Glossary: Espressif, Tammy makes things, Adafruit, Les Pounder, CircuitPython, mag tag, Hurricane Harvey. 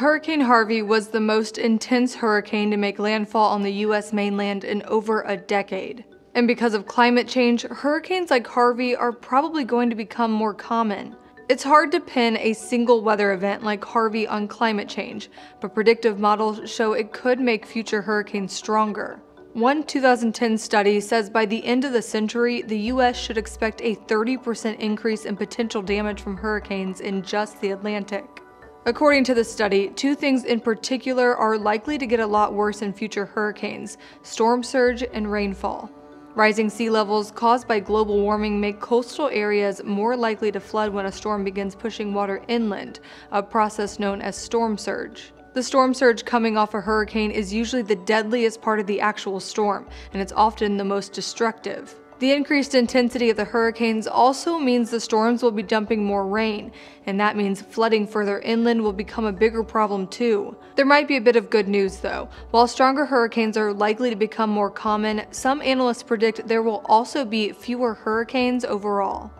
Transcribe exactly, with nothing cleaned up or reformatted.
Hurricane Harvey was the most intense hurricane to make landfall on the U S mainland in over a decade. And because of climate change, hurricanes like Harvey are probably going to become more common. It's hard to pin a single weather event like Harvey on climate change, but predictive models show it could make future hurricanes stronger. One two thousand ten study says by the end of the century, the U S should expect a thirty percent increase in potential damage from hurricanes in just the Atlantic. According to the study, two things in particular are likely to get a lot worse in future hurricanes: storm surge and rainfall. Rising sea levels caused by global warming make coastal areas more likely to flood when a storm begins pushing water inland, a process known as storm surge. The storm surge coming off a hurricane is usually the deadliest part of the actual storm, and it's often the most destructive. The increased intensity of the hurricanes also means the storms will be dumping more rain, and that means flooding further inland will become a bigger problem too. There might be a bit of good news though. While stronger hurricanes are likely to become more common, some analysts predict there will also be fewer hurricanes overall.